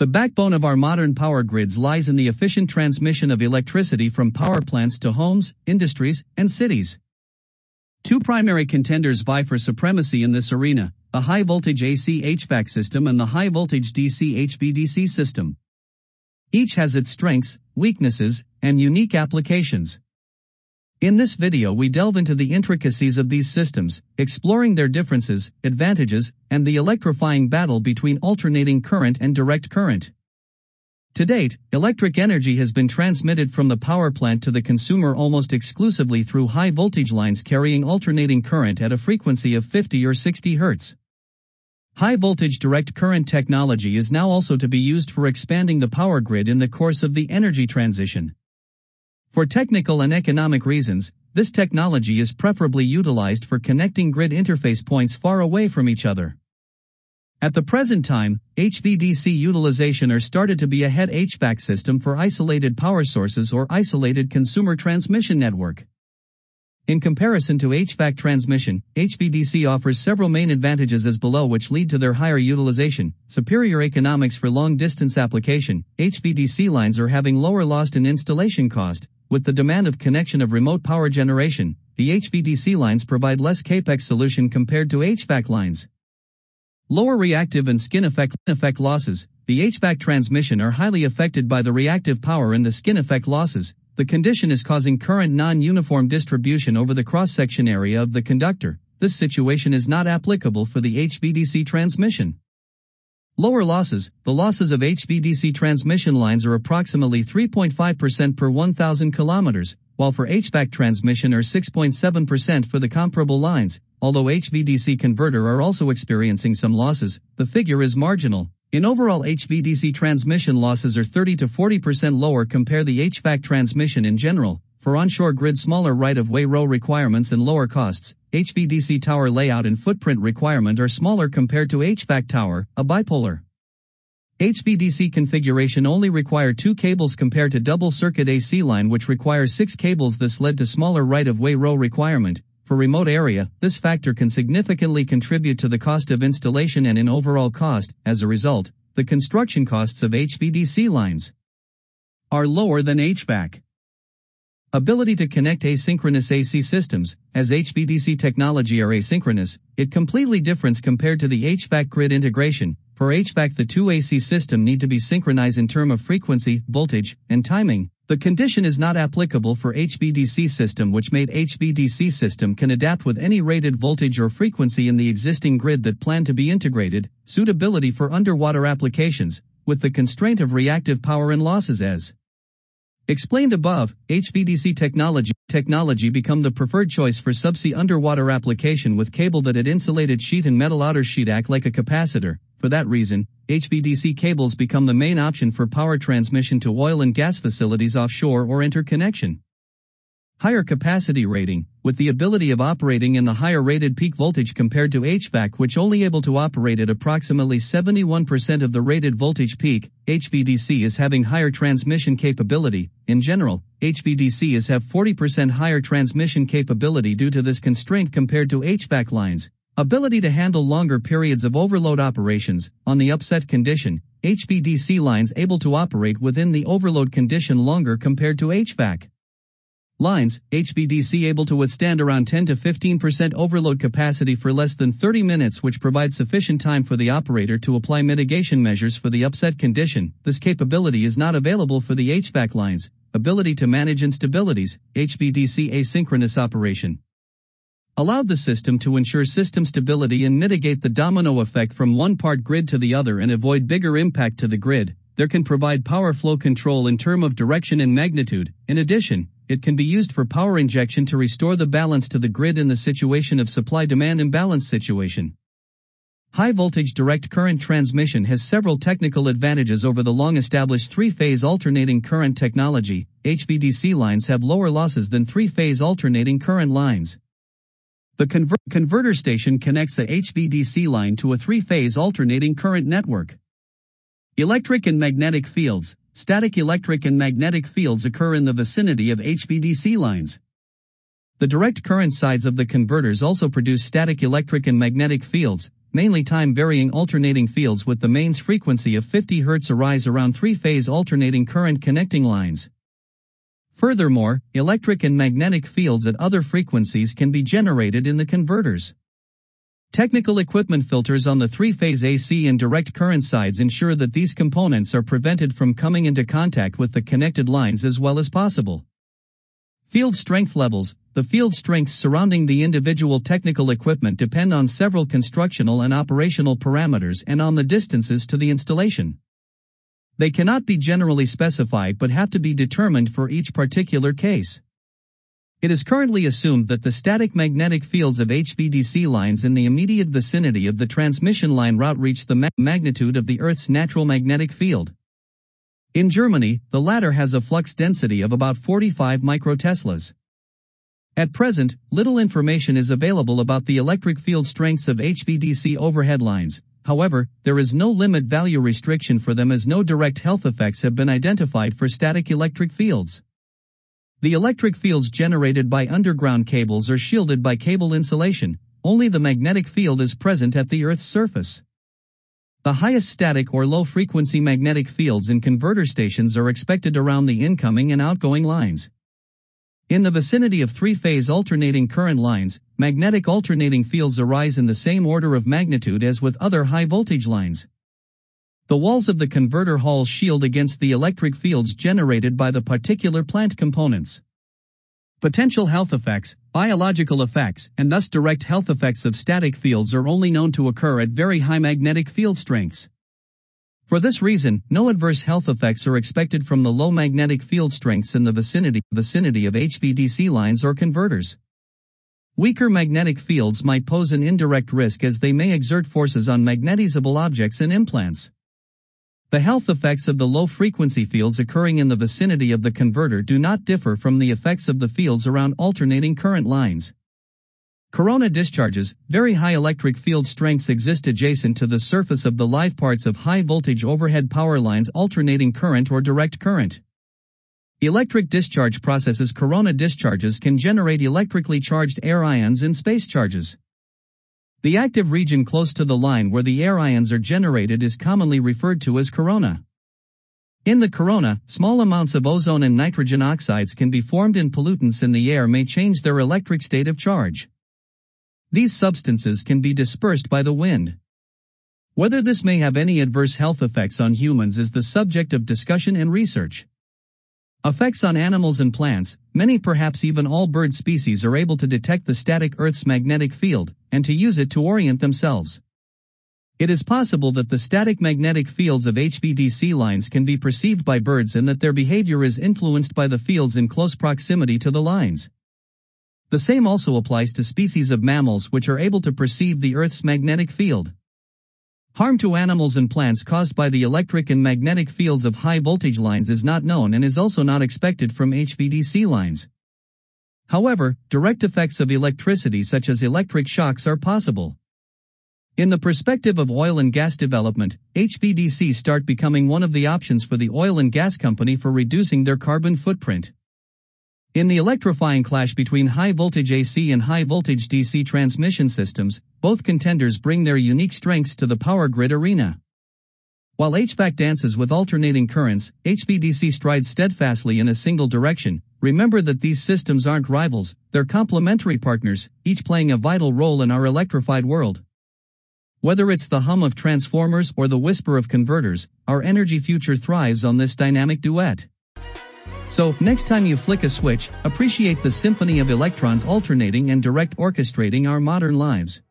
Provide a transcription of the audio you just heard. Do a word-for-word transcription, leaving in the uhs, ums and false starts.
The backbone of our modern power grids lies in the efficient transmission of electricity from power plants to homes, industries, and cities. Two primary contenders vie for supremacy in this arena, the high-voltage A C H V A C system and the high-voltage D C H V D C system. Each has its strengths, weaknesses, and unique applications. In this video we delve into the intricacies of these systems, exploring their differences, advantages, and the electrifying battle between alternating current and direct current. To date, electric energy has been transmitted from the power plant to the consumer almost exclusively through high voltage lines carrying alternating current at a frequency of fifty or sixty hertz. High voltage direct current technology is now also to be used for expanding the power grid in the course of the energy transition. For technical and economic reasons, this technology is preferably utilized for connecting grid interface points far away from each other. At the present time, H V D C utilization are started to be a head H V A C system for isolated power sources or isolated consumer transmission network. In comparison to H V A C transmission, H V D C offers several main advantages as below, which lead to their higher utilization. Superior economics for long-distance application. H V D C lines are having lower loss in installation cost. With the demand of connection of remote power generation, the H V D C lines provide less CAPEX solution compared to H V A C lines. Lower reactive and skin effect, effect losses. The H V A C transmission are highly affected by the reactive power and the skin effect losses. The condition is causing current non-uniform distribution over the cross-section area of the conductor. This situation is not applicable for the H V D C transmission. Lower losses. The losses of H V D C transmission lines are approximately three point five percent per one thousand kilometers, while for H V A C transmission are six point seven percent for the comparable lines. Although H V D C converter are also experiencing some losses, the figure is marginal. In overall, H V D C transmission losses are thirty to forty percent lower compare the H V A C transmission in general. For onshore grid, smaller right-of-way row requirements and lower costs. H V D C tower layout and footprint requirement are smaller compared to H V A C tower, a bipolar. H V D C configuration only require two cables compared to double-circuit A C line which requires six cables. This led to smaller right-of-way row requirement. For remote area, this factor can significantly contribute to the cost of installation and in overall cost. As a result, the construction costs of H V D C lines are lower than H V A C. Ability to connect asynchronous A C systems. As H V D C technology are asynchronous, it completely different compared to the H V A C grid integration. For H V A C, the two A C system need to be synchronized in term of frequency, voltage, and timing. The condition is not applicable for H V D C system, which made H V D C system can adapt with any rated voltage or frequency in the existing grid that plan to be integrated. Suitability for underwater applications, with the constraint of reactive power and losses as explained above, H V D C technology technology become the preferred choice for subsea underwater application with cable that it insulated sheet and metal outer sheet act like a capacitor. For that reason, H V D C cables become the main option for power transmission to oil and gas facilities offshore or interconnection. Higher capacity rating, with the ability of operating in the higher rated peak voltage compared to H V A C which only able to operate at approximately seventy-one percent of the rated voltage peak, H V D C is having higher transmission capability. In general, H V D C is have forty percent higher transmission capability due to this constraint compared to H V A C lines. Ability to handle longer periods of overload operations. On the upset condition, H V D C lines able to operate within the overload condition longer compared to H V A C lines. H V D C able to withstand around ten to fifteen percent overload capacity for less than thirty minutes, which provides sufficient time for the operator to apply mitigation measures for the upset condition. This capability is not available for the H V A C lines. Ability to manage instabilities. H V D C asynchronous operation allowed the system to ensure system stability and mitigate the domino effect from one part grid to the other and avoid bigger impact to the grid. There can provide power flow control in term of direction and magnitude. In addition, it can be used for power injection to restore the balance to the grid in the situation of supply-demand imbalance situation. High-voltage direct current transmission has several technical advantages over the long-established three-phase alternating current technology. H V D C lines have lower losses than three-phase alternating current lines. The conver- converter station connects a H V D C line to a three-phase alternating current network. Electric and magnetic fields. Static electric and magnetic fields occur in the vicinity of H V D C lines. The direct current sides of the converters also produce static electric and magnetic fields. mainly time-varying alternating fields with the mains frequency of fifty hertz arise around three-phase alternating current connecting lines. Furthermore, electric and magnetic fields at other frequencies can be generated in the converters. Technical equipment filters on the three-phase A C and direct current sides ensure that these components are prevented from coming into contact with the connected lines as well as possible. Field strength levels. The field strengths surrounding the individual technical equipment depend on several constructional and operational parameters and on the distances to the installation. They cannot be generally specified but have to be determined for each particular case. It is currently assumed that the static magnetic fields of H V D C lines in the immediate vicinity of the transmission line route reach the ma- magnitude of the Earth's natural magnetic field. In Germany, the latter has a flux density of about forty-five microteslas. At present, little information is available about the electric field strengths of H V D C overhead lines. However, there is no limit value restriction for them as no direct health effects have been identified for static electric fields. The electric fields generated by underground cables are shielded by cable insulation. Only the magnetic field is present at the Earth's surface. The highest static or low-frequency magnetic fields in converter stations are expected around the incoming and outgoing lines. In the vicinity of three-phase alternating current lines, magnetic alternating fields arise in the same order of magnitude as with other high-voltage lines. The walls of the converter hall shield against the electric fields generated by the particular plant components. Potential health effects, biological effects, and thus direct health effects of static fields are only known to occur at very high magnetic field strengths. For this reason, no adverse health effects are expected from the low magnetic field strengths in the vicinity, vicinity of H V D C lines or converters. Weaker magnetic fields might pose an indirect risk as they may exert forces on magnetizable objects and implants. The health effects of the low-frequency fields occurring in the vicinity of the converter do not differ from the effects of the fields around alternating current lines. Corona discharges. Very high electric field strengths exist adjacent to the surface of the live parts of high-voltage overhead power lines alternating current or direct current. Electric discharge processes. Corona discharges can generate electrically charged air ions in space charges. The active region close to the line where the air ions are generated is commonly referred to as corona. In the corona, small amounts of ozone and nitrogen oxides can be formed and pollutants in the air may change their electric state of charge. These substances can be dispersed by the wind. Whether this may have any adverse health effects on humans is the subject of discussion and research. Effects on animals and plants. Many, perhaps even all bird species are able to detect the static Earth's magnetic field, and to use it to orient themselves. It is possible that the static magnetic fields of H V D C lines can be perceived by birds and that their behavior is influenced by the fields in close proximity to the lines. The same also applies to species of mammals which are able to perceive the Earth's magnetic field. Harm to animals and plants caused by the electric and magnetic fields of high-voltage lines is not known and is also not expected from H V D C lines. However, direct effects of electricity such as electric shocks are possible. In the perspective of oil and gas development, H V D C start becoming one of the options for the oil and gas company for reducing their carbon footprint. In the electrifying clash between high-voltage A C and high-voltage D C transmission systems, both contenders bring their unique strengths to the power grid arena. While H V A C dances with alternating currents, H V D C strides steadfastly in a single direction. Remember that these systems aren't rivals, they're complementary partners, each playing a vital role in our electrified world. Whether it's the hum of transformers or the whisper of converters, our energy future thrives on this dynamic duet. So, next time you flick a switch, appreciate the symphony of electrons alternating and direct orchestrating our modern lives.